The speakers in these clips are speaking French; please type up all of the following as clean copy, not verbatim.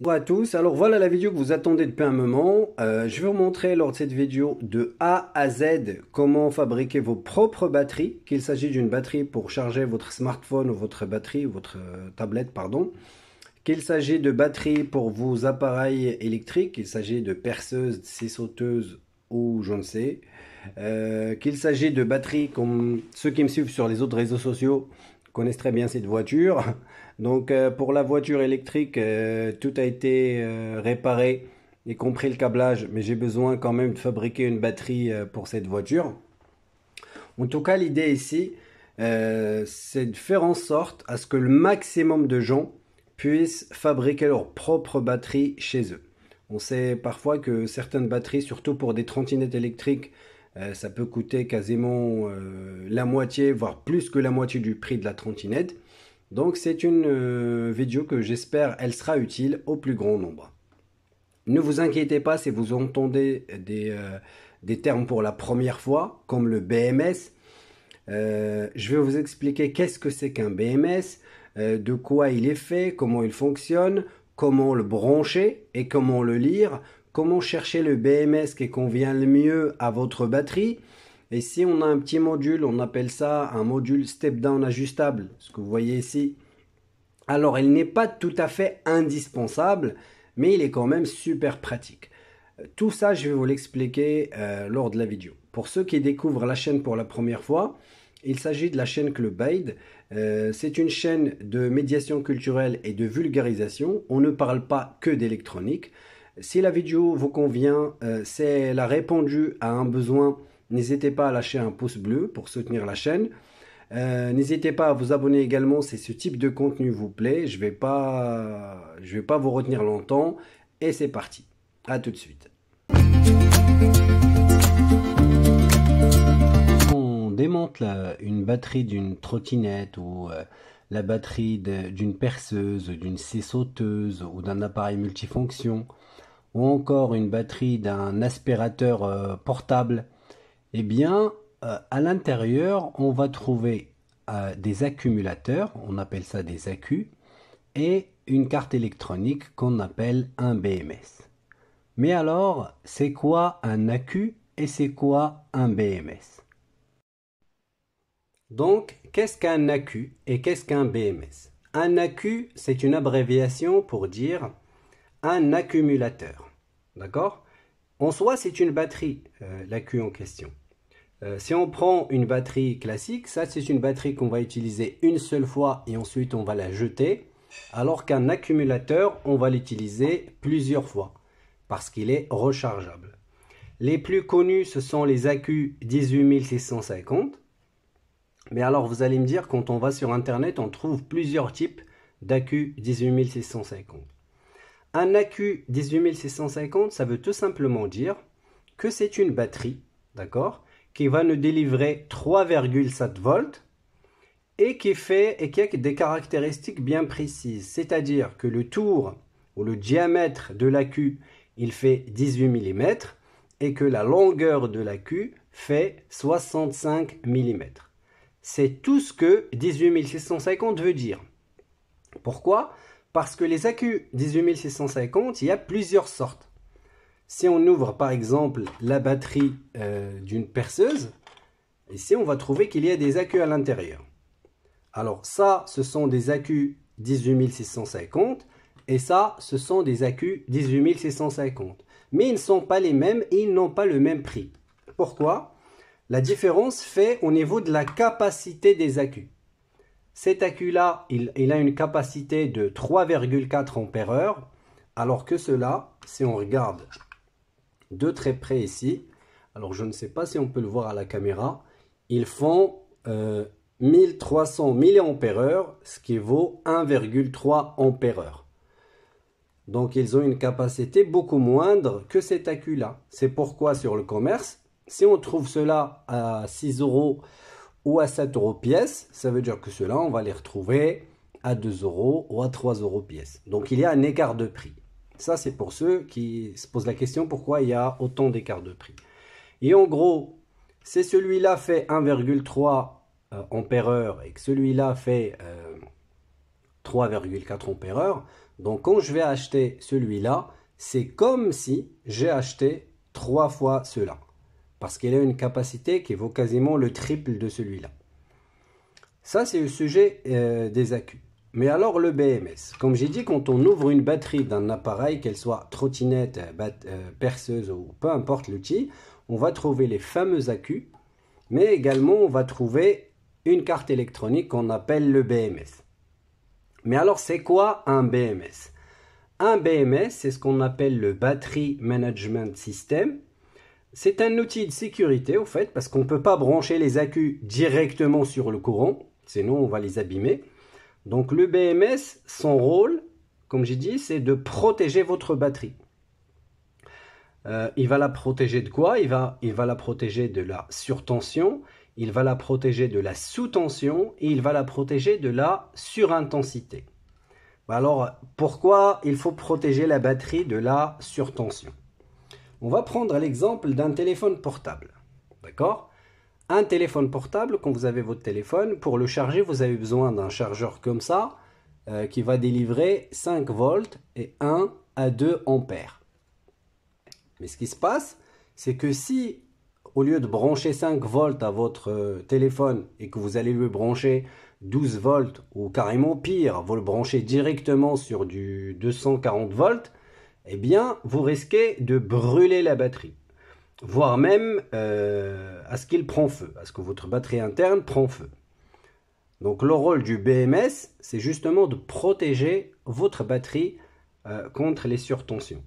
Bonjour à tous, alors voilà la vidéo que vous attendez depuis un moment. Je vais vous montrer lors de cette vidéo de A à Z comment fabriquer vos propres batteries, qu'il s'agit d'une batterie pour charger votre smartphone ou votre batterie, ou votre tablette pardon, qu'il s'agit de batteries pour vos appareils électriques, qu'il s'agit de perceuses, scie-sauteuses ou je ne sais, qu'il s'agit de batteries comme ceux qui me suivent sur les autres réseaux sociaux connaissent très bien cette voiture. Donc pour la voiture électrique, tout a été réparé, y compris le câblage, mais j'ai besoin quand même de fabriquer une batterie pour cette voiture. En tout cas, l'idée ici, c'est de faire en sorte à ce que le maximum de gens puissent fabriquer leur propre batterie chez eux. On sait parfois que certaines batteries, surtout pour des trottinettes électriques, ça peut coûter quasiment la moitié, voire plus que la moitié du prix de la trottinette. Donc c'est une vidéo que j'espère elle sera utile au plus grand nombre. Ne vous inquiétez pas si vous entendez des termes pour la première fois, comme le BMS. Je vais vous expliquer qu'est-ce que c'est qu'un BMS, de quoi il est fait, comment il fonctionne, comment le brancher et comment le lire, comment chercher le BMS qui convient le mieux à votre batterie. Et ici, on a un petit module, on appelle ça un module step-down ajustable, ce que vous voyez ici. Alors, il n'est pas tout à fait indispensable, mais il est quand même super pratique. Tout ça, je vais vous l'expliquer lors de la vidéo. Pour ceux qui découvrent la chaîne pour la première fois, il s'agit de la chaîne Clubbaid. C'est une chaîne de médiation culturelle et de vulgarisation. On ne parle pas que d'électronique. Si la vidéo vous convient, si elle a répondu à un besoin, n'hésitez pas à lâcher un pouce bleu pour soutenir la chaîne. N'hésitez pas à vous abonner également si ce type de contenu vous plaît. Je ne vais pas vous retenir longtemps. Et c'est parti. À tout de suite. On démonte une batterie d'une trottinette ou la batterie d'une perceuse, d'une scie sauteuse ou d'un appareil multifonction ou encore une batterie d'un aspirateur portable. Eh bien, à l'intérieur, on va trouver des accumulateurs, on appelle ça des accus, et une carte électronique qu'on appelle un BMS. Mais alors, c'est quoi un accu et c'est quoi un BMS? Donc, qu'est-ce qu'un accu et qu'est-ce qu'un BMS? Un accu, c'est une abréviation pour dire un accumulateur. D'accord? En soi, c'est une batterie, l'accu en question. Si on prend une batterie classique, ça c'est une batterie qu'on va utiliser une seule fois et ensuite on va la jeter. Alors qu'un accumulateur, on va l'utiliser plusieurs fois parce qu'il est rechargeable. Les plus connus, ce sont les accus 18650. Mais alors vous allez me dire, quand on va sur internet, on trouve plusieurs types d'accus 18650. Un accu 18650, ça veut tout simplement dire que c'est une batterie, d'accord ? Qui va nous délivrer 3,7 volts et qui a des caractéristiques bien précises. C'est-à-dire que le tour ou le diamètre de l'accu, il fait 18 mm et que la longueur de l'accu fait 65 mm. C'est tout ce que 18650 veut dire. Pourquoi? Parce que les accus 18650, il y a plusieurs sortes. Si on ouvre par exemple la batterie d'une perceuse, ici on va trouver qu'il y a des accus à l'intérieur. Alors ça, ce sont des accus 18650 et ça, ce sont des accus 18650. Mais ils ne sont pas les mêmes et ils n'ont pas le même prix. Pourquoi? La différence fait au niveau de la capacité des accus. Cet accu-là, il a une capacité de 3,4 Ah, alors que cela, si on regarde de très près ici, alors je ne sais pas si on peut le voir à la caméra, ils font 1300 mAh, ce qui vaut 1,3 Ah. Donc ils ont une capacité beaucoup moindre que cet accu là. C'est pourquoi sur le commerce, si on trouve cela à 6 € ou à 7 € pièce, ça veut dire que cela on va les retrouver à 2 € ou à 3 € pièce. Donc il y a un écart de prix. Ça, c'est pour ceux qui se posent la question pourquoi il y a autant d'écart de prix. Et en gros, c'est celui-là fait 1,3 Ah et que celui-là fait 3,4 Ah. Donc quand je vais acheter celui-là, c'est comme si j'ai acheté 3 fois cela, parce qu'il a une capacité qui vaut quasiment le triple de celui-là. Ça, c'est le sujet des accus. Mais alors le BMS, comme j'ai dit, quand on ouvre une batterie d'un appareil, qu'elle soit trottinette, perceuse ou peu importe l'outil, on va trouver les fameux accus, mais également on va trouver une carte électronique qu'on appelle le BMS. Mais alors c'est quoi un BMS? Un BMS, c'est ce qu'on appelle le Battery Management System. C'est un outil de sécurité au fait, parce qu'on ne peut pas brancher les accus directement sur le courant, sinon on va les abîmer. Donc le BMS, son rôle, comme j'ai dit, c'est de protéger votre batterie. Il va la protéger de quoi? Il va la protéger de la surtension, il va la protéger de la sous-tension et il va la protéger de la surintensité. Alors, pourquoi il faut protéger la batterie de la surtension? On va prendre l'exemple d'un téléphone portable, d'accord? Un téléphone portable, quand vous avez votre téléphone, pour le charger, vous avez besoin d'un chargeur comme ça, qui va délivrer 5 volts et 1 à 2 ampères. Mais ce qui se passe, c'est que si, au lieu de brancher 5 volts à votre téléphone et que vous allez le brancher 12 volts ou carrément pire, vous le branchez directement sur du 240 volts, eh bien, vous risquez de brûler la batterie. Voire même à ce qu'il prend feu, à ce que votre batterie interne prend feu. Donc le rôle du BMS, c'est justement de protéger votre batterie contre les surtensions.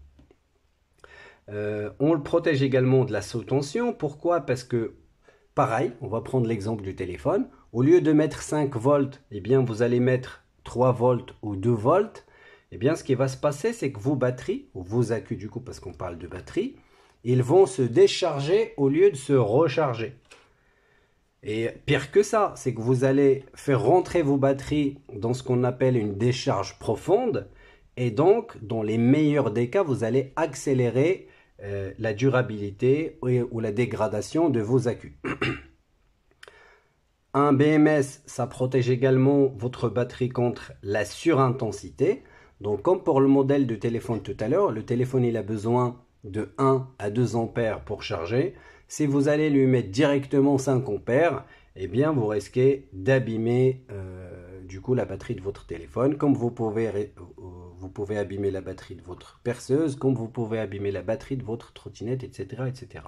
On le protège également de la sous-tension. Pourquoi? Parce que, pareil, on va prendre l'exemple du téléphone. Au lieu de mettre 5 volts, eh bien, vous allez mettre 3 volts ou 2 volts. Eh bien, ce qui va se passer, c'est que vos batteries, ou vos accus du coup, parce qu'on parle de batterie, ils vont se décharger au lieu de se recharger. Et pire que ça, c'est que vous allez faire rentrer vos batteries dans ce qu'on appelle une décharge profonde. Et donc, dans les meilleurs des cas, vous allez accélérer la durabilité ou la dégradation de vos accus. Un BMS, ça protège également votre batterie contre la surintensité. Donc, comme pour le modèle de téléphone tout à l'heure, le téléphone, il a besoin de 1 à 2 ampères pour charger. Si vous allez lui mettre directement 5 ampères, eh bien vous risquez d'abîmer du coup la batterie de votre téléphone, comme vous pouvez abîmer la batterie de votre perceuse, comme vous pouvez abîmer la batterie de votre trottinette, etc., etc.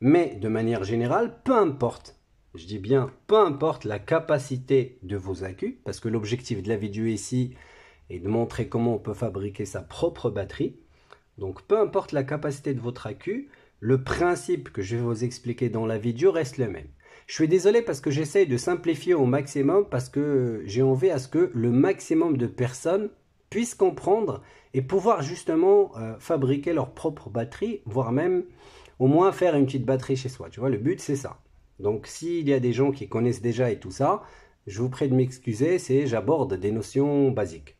Mais de manière générale, peu importe, je dis bien peu importe la capacité de vos accus, parce que l'objectif de la vidéo ici est de montrer comment on peut fabriquer sa propre batterie. Donc, peu importe la capacité de votre accu, le principe que je vais vous expliquer dans la vidéo reste le même. Je suis désolé parce que j'essaye de simplifier au maximum, parce que j'ai envie à ce que le maximum de personnes puissent comprendre et pouvoir justement fabriquer leur propre batterie, voire même au moins faire une petite batterie chez soi. Tu vois, le but c'est ça. Donc, s'il y a des gens qui connaissent déjà et tout ça, je vous prie de m'excuser, j'aborde des notions basiques.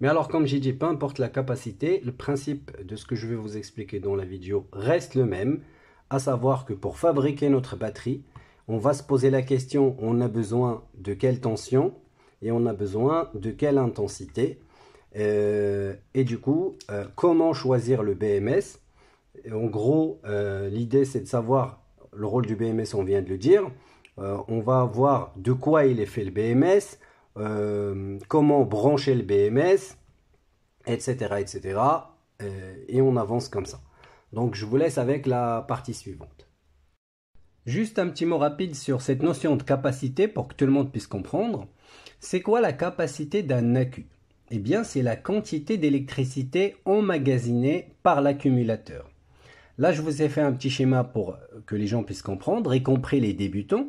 Mais alors, comme j'ai dit, peu importe la capacité, le principe de ce que je vais vous expliquer dans la vidéo reste le même, à savoir que pour fabriquer notre batterie, on va se poser la question, on a besoin de quelle tension et on a besoin de quelle intensité. Et du coup, comment choisir le BMS? En gros, l'idée c'est de savoir le rôle du BMS, on vient de le dire. On va voir de quoi il est fait le BMS. Comment brancher le BMS, etc., etc. Et on avance comme ça. Donc je vous laisse avec la partie suivante. Juste un petit mot rapide sur cette notion de capacité pour que tout le monde puisse comprendre. C'est quoi la capacité d'un accu? Eh bien, c'est la quantité d'électricité emmagasinée par l'accumulateur. Là, je vous ai fait un petit schéma pour que les gens puissent comprendre, y compris les débutants.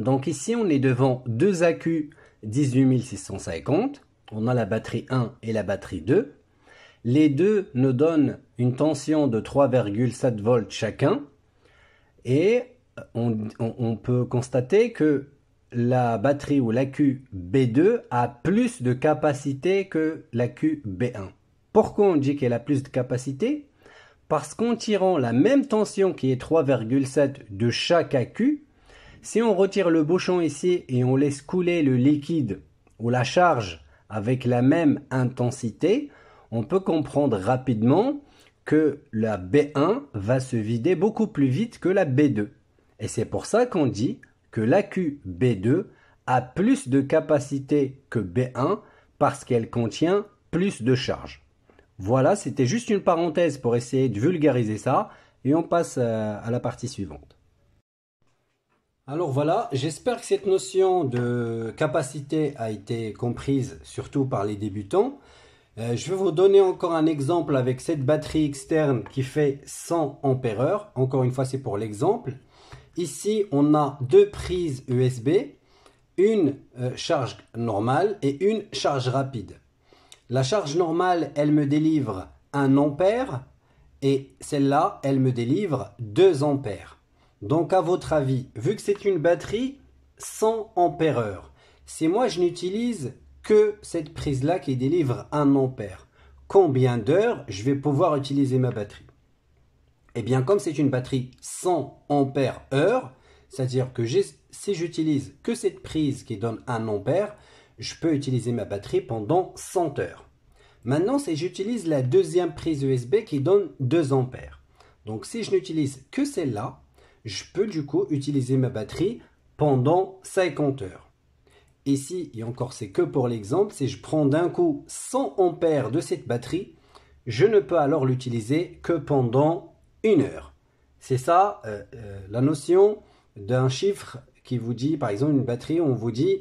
Donc ici, on est devant deux accus 18650. On a la batterie 1 et la batterie 2. Les deux nous donnent une tension de 3,7 volts chacun. Et on peut constater que la batterie ou l'accu B2 a plus de capacité que l'accu B1. Pourquoi on dit qu'elle a plus de capacité? Parce qu'en tirant la même tension qui est 3,7 de chaque accu, Si on retire le bouchon ici et on laisse couler le liquide ou la charge avec la même intensité, on peut comprendre rapidement que la B1 va se vider beaucoup plus vite que la B2. Et c'est pour ça qu'on dit que l'AQ B2 a plus de capacité que B1 parce qu'elle contient plus de charge. Voilà, c'était juste une parenthèse pour essayer de vulgariser ça et on passe à la partie suivante. Alors voilà, j'espère que cette notion de capacité a été comprise surtout par les débutants. Je vais vous donner encore un exemple avec cette batterie externe qui fait 100 ampères-heure. Encore une fois, c'est pour l'exemple. Ici, on a deux prises USB, une charge normale et une charge rapide. La charge normale, elle me délivre 1 ampère et celle-là, elle me délivre 2 ampères. Donc, à votre avis, vu que c'est une batterie 100 ampères-heure, si moi je n'utilise que cette prise-là qui délivre 1 ampère, combien d'heures je vais pouvoir utiliser ma batterie? Eh bien, comme c'est une batterie 100 ampères heure, c'est-à-dire que si j'utilise que cette prise qui donne 1 ampère, je peux utiliser ma batterie pendant 100 heures. Maintenant, si j'utilise la deuxième prise USB qui donne 2 ampères, donc si je n'utilise que celle-là, je peux du coup utiliser ma batterie pendant 50 heures. Ici, et encore c'est que pour l'exemple, si je prends d'un coup 100 ampères de cette batterie, je ne peux alors l'utiliser que pendant 1 heure. C'est ça la notion d'un chiffre qui vous dit, par exemple une batterie, on vous dit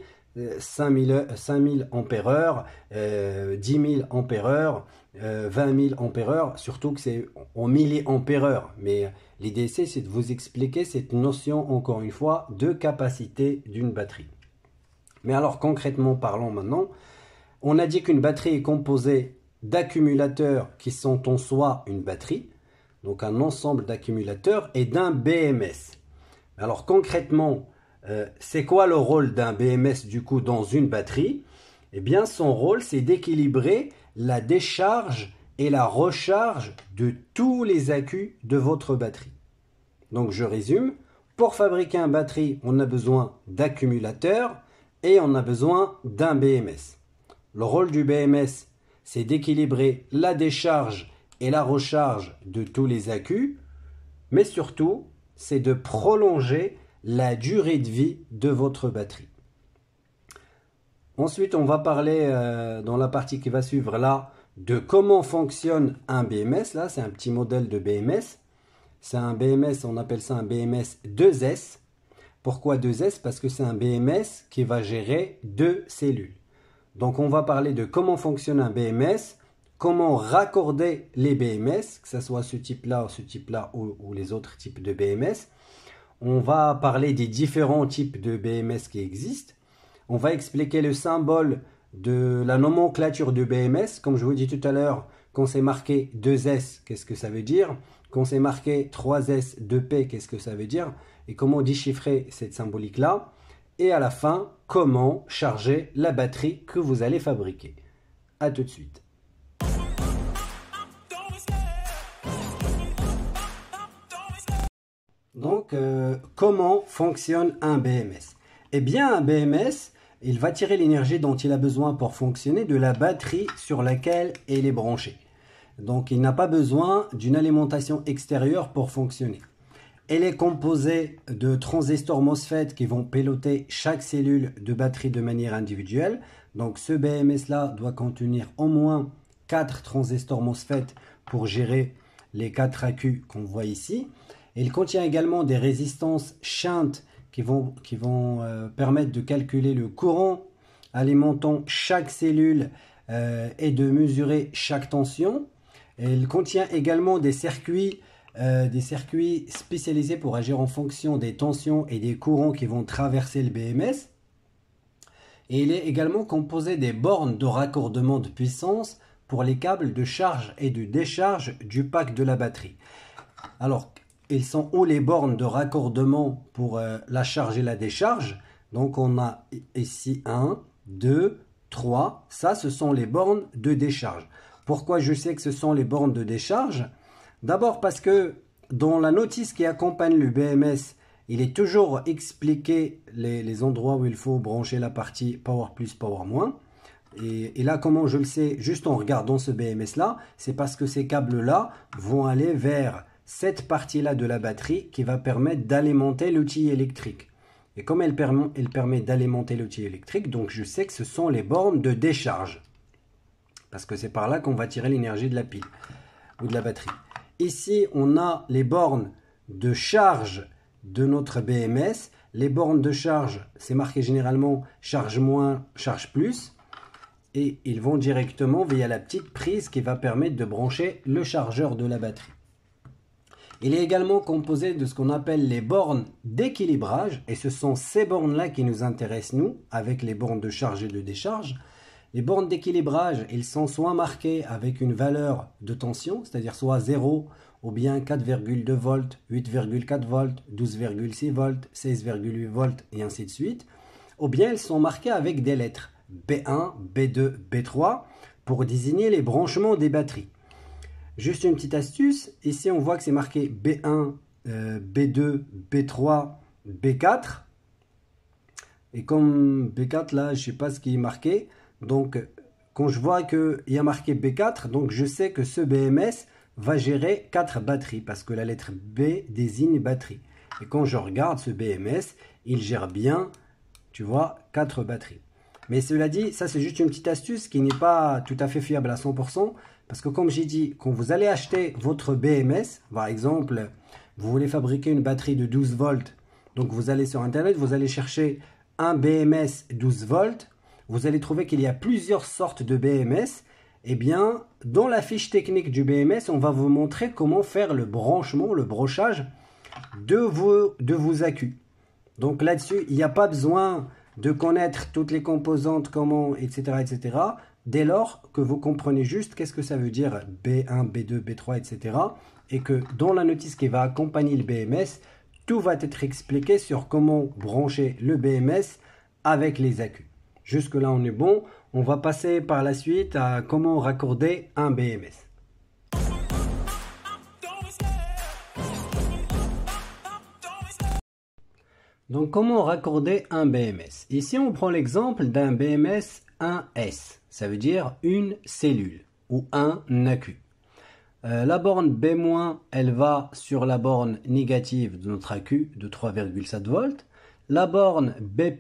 5000 ampères-heure, 10 000 ampères-heure, 20 000 ampères-heure, surtout que c'est en milliampères-heure. Mais l'idée c'est de vous expliquer cette notion, encore une fois, de capacité d'une batterie. Mais alors concrètement parlant maintenant, on a dit qu'une batterie est composée d'accumulateurs qui sont en soi une batterie, donc un ensemble d'accumulateurs et d'un BMS. Alors concrètement, c'est quoi le rôle d'un BMS du coup dans une batterie? Eh bien son rôle c'est d'équilibrer la décharge et la recharge de tous les accus de votre batterie. Donc je résume, pour fabriquer une batterie on a besoin d'accumulateurs, et on a besoin d'un BMS. Le rôle du BMS, c'est d'équilibrer la décharge et la recharge de tous les accus, mais surtout, c'est de prolonger la durée de vie de votre batterie. Ensuite, on va parler dans la partie qui va suivre là, de comment fonctionne un BMS. Là, c'est un petit modèle de BMS. C'est un BMS, on appelle ça un BMS 2S. Pourquoi 2S? Parce que c'est un BMS qui va gérer 2 cellules. Donc on va parler de comment fonctionne un BMS, comment raccorder les BMS, que ce soit ce type-là ou les autres types de BMS. On va parler des différents types de BMS qui existent. On va expliquer le symbole de la nomenclature de BMS. Comme je vous dis tout à l'heure, quand c'est marqué 2S, qu'est-ce que ça veut dire? Quand c'est marqué 3S, 2P, qu'est-ce que ça veut dire? Et comment déchiffrer cette symbolique-là, et à la fin, comment charger la batterie que vous allez fabriquer. A tout de suite. Donc, comment fonctionne un BMS? Eh bien, un BMS, il va tirer l'énergie dont il a besoin pour fonctionner de la batterie sur laquelle il est branché. Donc, il n'a pas besoin d'une alimentation extérieure pour fonctionner. Elle est composée de transistors MOSFET qui vont piloter chaque cellule de batterie de manière individuelle. Donc ce BMS-là doit contenir au moins 4 transistors MOSFET pour gérer les 4 accus qu'on voit ici. Il contient également des résistances shunt qui vont permettre de calculer le courant alimentant chaque cellule et de mesurer chaque tension. Il contient également des circuits spécialisés pour agir en fonction des tensions et des courants qui vont traverser le BMS. Et il est également composé des bornes de raccordement de puissance pour les câbles de charge et de décharge du pack de la batterie. Alors, ils sont où les bornes de raccordement pour la charge et la décharge? Donc on a ici 1, 2, 3. Ça, ce sont les bornes de décharge. Pourquoi je sais que ce sont les bornes de décharge? D'abord parce que dans la notice qui accompagne le BMS, Il est toujours expliqué les endroits où il faut brancher la partie power plus, power moins. Et là, comment je le sais? Juste en regardant ce BMS-là, c'est parce que ces câbles-là vont aller vers cette partie-là de la batterie qui va permettre d'alimenter l'outil électrique. Et comme elle permet d'alimenter l'outil électrique, donc je sais que ce sont les bornes de décharge. Parce que c'est par là qu'on va tirer l'énergie de la pile ou de la batterie. Ici, on a les bornes de charge de notre BMS. Les bornes de charge, c'est marqué généralement charge moins, charge plus. Et ils vont directement via la petite prise qui va permettre de brancher le chargeur de la batterie. Il est également composé de ce qu'on appelle les bornes d'équilibrage. Et ce sont ces bornes-là qui nous intéressent, nous, avec les bornes de charge et de décharge. Les bornes d'équilibrage, ils sont soit marquées avec une valeur de tension, c'est-à-dire soit 0 ou bien 4,2 volts, 8,4 volts, 12,6 volts, 16,8 volts et ainsi de suite. Ou bien elles sont marquées avec des lettres B1, B2, B3 pour désigner les branchements des batteries. Juste une petite astuce, ici on voit que c'est marqué B1, B2, B3, B4. Et comme B4 là, je ne sais pas ce qui est marqué. Donc quand je vois qu'il y a marqué B4, donc je sais que ce BMS va gérer 4 batteries parce que la lettre B désigne batterie. Et quand je regarde ce BMS, il gère bien, tu vois, 4 batteries. Mais cela dit, ça c'est juste une petite astuce qui n'est pas tout à fait fiable à 100%. Parce que comme j'ai dit, quand vous allez acheter votre BMS, par exemple, vous voulez fabriquer une batterie de 12 volts. Donc vous allez sur Internet, vous allez chercher un BMS 12 volts. Vous allez trouver qu'il y a plusieurs sortes de BMS. Eh bien, dans la fiche technique du BMS, on va vous montrer comment faire le branchement, le brochage de vos accus. Donc là-dessus, il n'y a pas besoin de connaître toutes les composantes, comment, etc., etc. Dès lors que vous comprenez juste qu'est-ce que ça veut dire B1, B2, B3, etc. Et que dans la notice qui va accompagner le BMS, tout va être expliqué sur comment brancher le BMS avec les accus. Jusque-là, on est bon. On va passer par la suite à comment raccorder un BMS. Donc, comment raccorder un BMS? Ici, on prend l'exemple d'un BMS 1S. Ça veut dire une cellule ou un accu. La borne B-, elle va sur la borne négative de notre accu de 3,7 volts. La borne B+,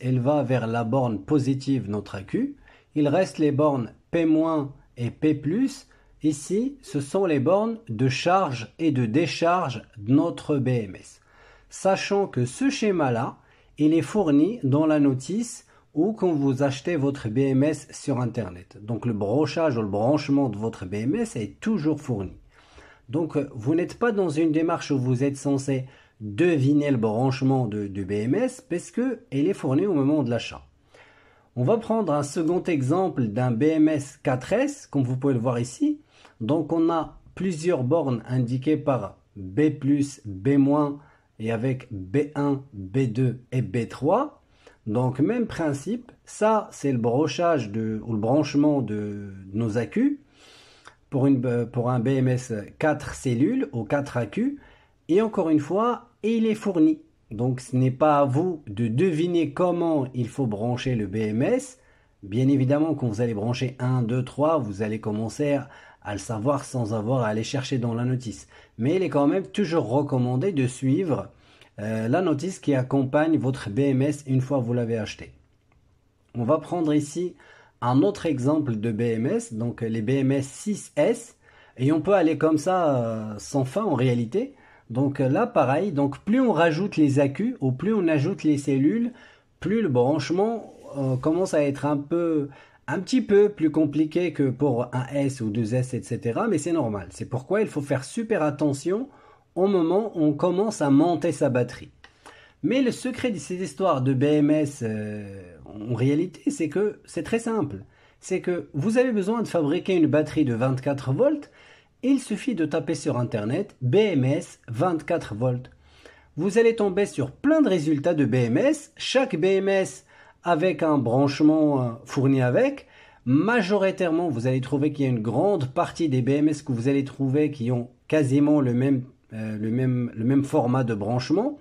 elle va vers la borne positive de notre accu. Il reste les bornes P- et P+. Ici, ce sont les bornes de charge et de décharge de notre BMS. Sachant que ce schéma-là, il est fourni dans la notice ou quand vous achetez votre BMS sur Internet. Donc le brochage ou le branchement de votre BMS est toujours fourni. Donc vous n'êtes pas dans une démarche où vous êtes censé deviner le branchement du BMS parce qu'elle est fournie au moment de l'achat. On va prendre un second exemple d'un BMS 4S, comme vous pouvez le voir ici. Donc on a plusieurs bornes indiquées par B+, B- et avec B1, B2 et B3. Donc même principe, ça c'est le brochage ou le branchement de nos accus pour un BMS 4 cellules ou 4 accus. Et encore une fois, il est fourni. Donc ce n'est pas à vous de deviner comment il faut brancher le BMS. Bien évidemment, quand vous allez brancher 1, 2, 3, vous allez commencer à le savoir sans avoir à aller chercher dans la notice. Mais il est quand même toujours recommandé de suivre la notice qui accompagne votre BMS une fois que vous l'avez acheté. On va prendre ici un autre exemple de BMS, donc les BMS 6S. Et on peut aller comme ça sans fin en réalité. Donc là, pareil, donc plus on rajoute les accus ou plus on ajoute les cellules, plus le branchement commence à être un petit peu plus compliqué que pour un S ou 2S, etc. Mais c'est normal. C'est pourquoi il faut faire super attention au moment où on commence à monter sa batterie. Mais le secret de cette histoire de BMS, en réalité, c'est que c'est très simple. C'est que vous avez besoin de fabriquer une batterie de 24 volts. Il suffit de taper sur Internet « BMS 24 volts ». Vous allez tomber sur plein de résultats de BMS. Chaque BMS avec un branchement fourni avec. Majoritairement, vous allez trouver qu'il y a une grande partie des BMS que vous allez trouver qui ont quasiment le même format de branchement.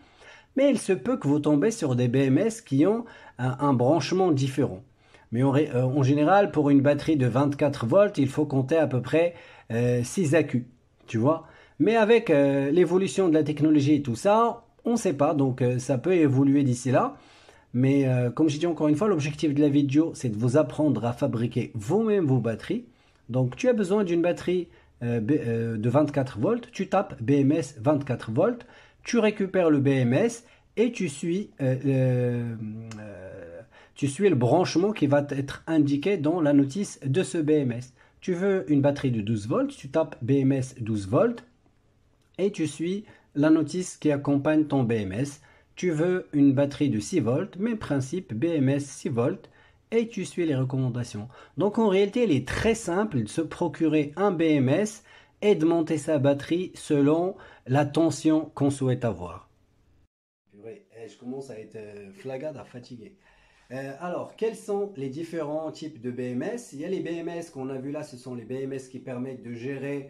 mais il se peut que vous tombez sur des BMS qui ont un branchement différent. Mais en général, pour une batterie de 24 volts, il faut compter à peu près 6 accus, tu vois. Mais avec l'évolution de la technologie et tout ça, on ne sait pas, donc ça peut évoluer d'ici là. Mais comme j'ai dit encore une fois, l'objectif de la vidéo, c'est de vous apprendre à fabriquer vous-même vos batteries. Donc tu as besoin d'une batterie de 24 volts, tu tapes BMS 24 volts, tu récupères le BMS et tu suis le branchement qui va être indiqué dans la notice de ce BMS. Tu veux une batterie de 12 volts, tu tapes BMS 12 volts et tu suis la notice qui accompagne ton BMS. Tu veux une batterie de 6 volts, même principe, BMS 6 volts, et tu suis les recommandations. Donc en réalité, il est très simple de se procurer un BMS et de monter sa batterie selon la tension qu'on souhaite avoir. Purée, je commence à être flagade, à fatiguer. Alors, quels sont les différents types de BMS? Il y a les BMS qu'on a vu là, ce sont les BMS qui permettent de gérer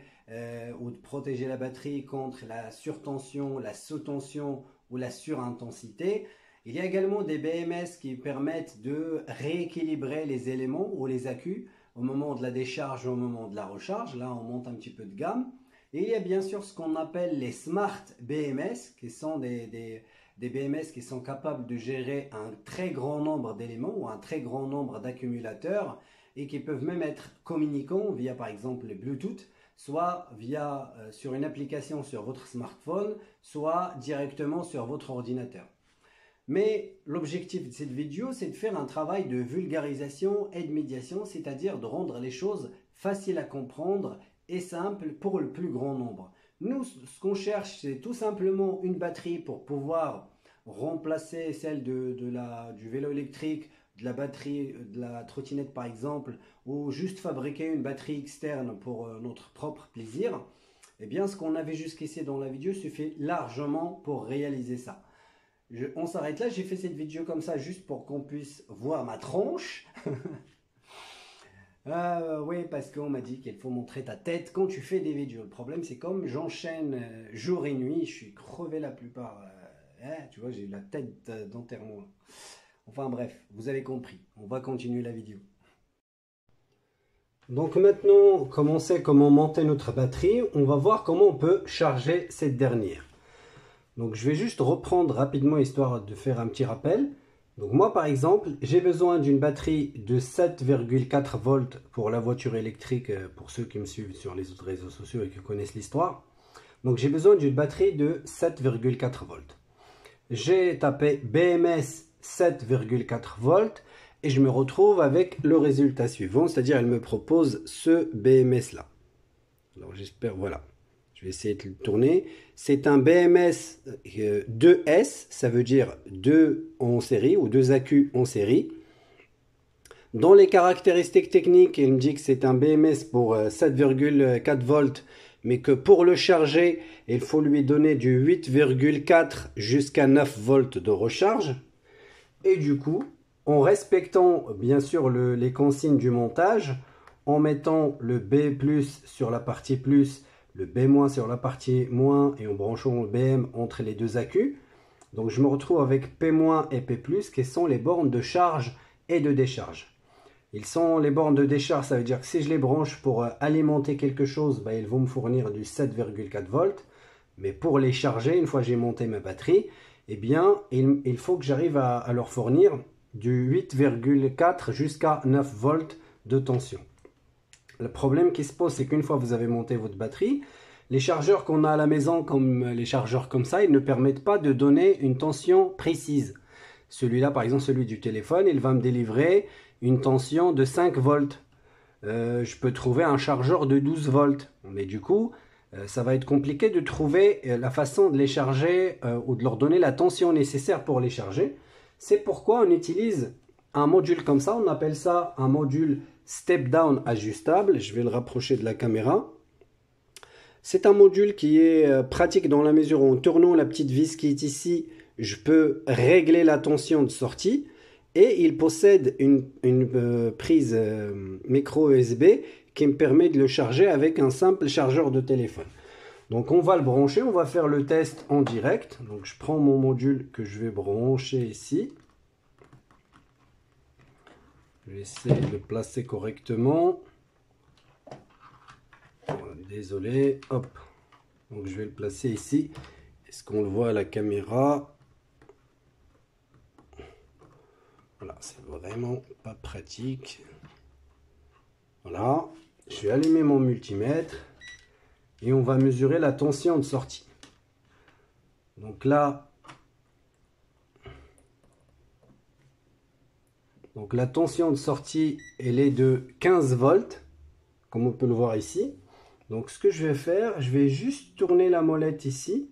ou de protéger la batterie contre la surtension, la sous-tension ou la surintensité. Il y a également des BMS qui permettent de rééquilibrer les éléments ou les accus au moment de la décharge, au moment de la recharge. Là, on monte un petit peu de gamme. Et il y a bien sûr ce qu'on appelle les Smart BMS, qui sont des BMS qui sont capables de gérer un très grand nombre d'éléments ou un très grand nombre d'accumulateurs et qui peuvent même être communicants via par exemple le Bluetooth, soit via sur une application sur votre smartphone, soit directement sur votre ordinateur. Mais l'objectif de cette vidéo, c'est de faire un travail de vulgarisation et de médiation, c'est-à-dire de rendre les choses faciles à comprendre et simples pour le plus grand nombre. Nous, ce qu'on cherche, c'est tout simplement une batterie pour pouvoir remplacer celle du vélo électrique, de la batterie, de la trottinette par exemple, ou juste fabriquer une batterie externe pour notre propre plaisir. Eh bien, ce qu'on avait jusqu'ici dans la vidéo suffit largement pour réaliser ça. On s'arrête là, j'ai fait cette vidéo comme ça juste pour qu'on puisse voir ma tronche. Oui, parce qu'on m'a dit qu'il faut montrer ta tête quand tu fais des vidéos. Le problème, c'est comme j'enchaîne jour et nuit, je suis crevé la plupart. Tu vois, j'ai la tête d'enterrement. Enfin bref, vous avez compris. On va continuer la vidéo. Donc maintenant, comme on sait comment monter notre batterie, on va voir comment on peut charger cette dernière. Donc je vais juste reprendre rapidement histoire de faire un petit rappel. Donc moi par exemple, j'ai besoin d'une batterie de 7,4 volts pour la voiture électrique, pour ceux qui me suivent sur les autres réseaux sociaux et qui connaissent l'histoire. Donc j'ai besoin d'une batterie de 7,4 volts. J'ai tapé BMS 7,4 volts et je me retrouve avec le résultat suivant, c'est-à-dire elle me propose ce BMS là. Alors j'espère, voilà. Je vais essayer de le tourner. C'est un BMS 2S, ça veut dire 2 en série ou 2 accus en série. Dans les caractéristiques techniques, il me dit que c'est un BMS pour 7,4 volts, mais que pour le charger, il faut lui donner du 8,4 jusqu'à 9 volts de recharge. Et du coup, en respectant bien sûr les consignes du montage, en mettant le B+ sur la partie plus, le B- sur la partie moins et en branchant le BM entre les deux accus. Donc je me retrouve avec P- et P+, qui sont les bornes de charge et de décharge. Ils sont les bornes de décharge, ça veut dire que si je les branche pour alimenter quelque chose, bah, ils vont me fournir du 7,4 volts. Mais pour les charger, une fois que j'ai monté ma batterie, eh bien, il faut que j'arrive à leur fournir du 8,4 jusqu'à 9 volts de tension. Le problème qui se pose, c'est qu'une fois que vous avez monté votre batterie, les chargeurs qu'on a à la maison, comme les chargeurs comme ça, ils ne permettent pas de donner une tension précise. Celui-là, par exemple, celui du téléphone, il va me délivrer une tension de 5 volts. Je peux trouver un chargeur de 12 volts. Mais du coup, ça va être compliqué de trouver la façon de les charger ou de leur donner la tension nécessaire pour les charger. C'est pourquoi on utilise un module comme ça, on appelle ça un module step-down ajustable. Je vais le rapprocher de la caméra. C'est un module qui est pratique dans la mesure où en tournant la petite vis qui est ici, je peux régler la tension de sortie et il possède une prise micro USB qui me permet de le charger avec un simple chargeur de téléphone. Donc on va le brancher, on va faire le test en direct. Donc je prends mon module que je vais brancher ici. Je vais essayer de le placer correctement. Désolé, hop. Donc je vais le placer ici. Est-ce qu'on le voit à la caméra? Voilà, c'est vraiment pas pratique. Voilà, je vais allumer mon multimètre et on va mesurer la tension de sortie. Donc là, donc la tension de sortie, elle est de 15 volts, comme on peut le voir ici. Donc ce que je vais faire, je vais juste tourner la molette ici,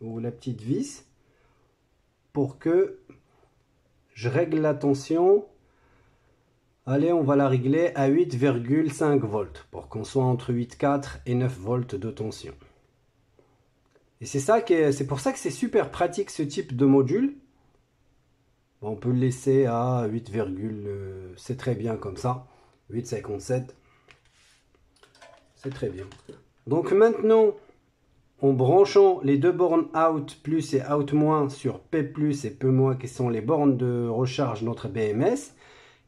ou la petite vis, pour que je règle la tension. Allez, on va la régler à 8,5 volts pour qu'on soit entre 8,4 et 9 volts de tension. Et c'est pour ça que c'est super pratique ce type de module. On peut le laisser à 8, c'est très bien comme ça, 8,57. C'est très bien. Donc maintenant, en branchant les deux bornes out plus et out moins sur P plus et P moins qui sont les bornes de recharge de notre BMS,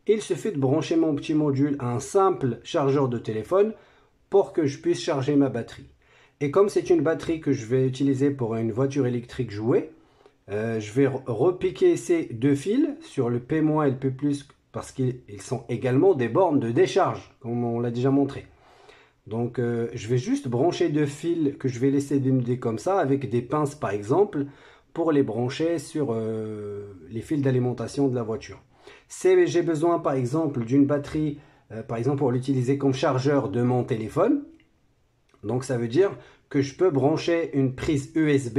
il suffit de brancher mon petit module à un simple chargeur de téléphone pour que je puisse charger ma batterie. Et comme c'est une batterie que je vais utiliser pour une voiture électrique jouée, je vais repiquer ces deux fils sur le P- et le P+, parce qu'ils sont également des bornes de décharge, comme on l'a déjà montré. Donc je vais juste brancher deux fils que je vais laisser dénuder comme ça, avec des pinces par exemple, pour les brancher sur les fils d'alimentation de la voiture. Si j'ai besoin par exemple d'une batterie, par exemple pour l'utiliser comme chargeur de mon téléphone, donc ça veut dire que je peux brancher une prise USB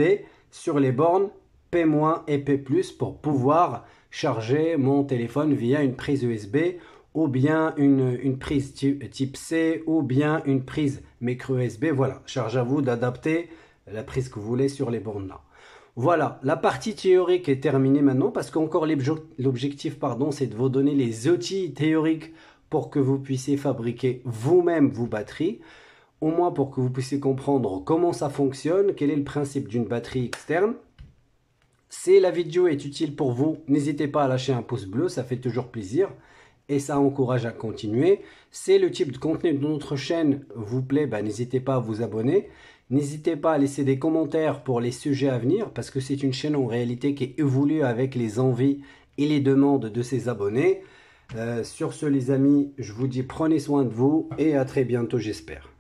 sur les bornes P- et P+, pour pouvoir charger mon téléphone via une prise USB, ou bien une prise type C, ou bien une prise micro USB. Voilà, charge à vous d'adapter la prise que vous voulez sur les bornes là. Voilà, la partie théorique est terminée maintenant, parce qu'encore l'objectif, c'est de vous donner les outils théoriques pour que vous puissiez fabriquer vous-même vos batteries, au moins pour que vous puissiez comprendre comment ça fonctionne, quel est le principe d'une batterie externe. Si la vidéo est utile pour vous, n'hésitez pas à lâcher un pouce bleu, ça fait toujours plaisir. Et ça encourage à continuer. Si le type de contenu de notre chaîne vous plaît, n'hésitez pas à vous abonner. N'hésitez pas à laisser des commentaires pour les sujets à venir, parce que c'est une chaîne en réalité qui évolue avec les envies et les demandes de ses abonnés. Sur ce les amis, je vous dis prenez soin de vous et à très bientôt j'espère.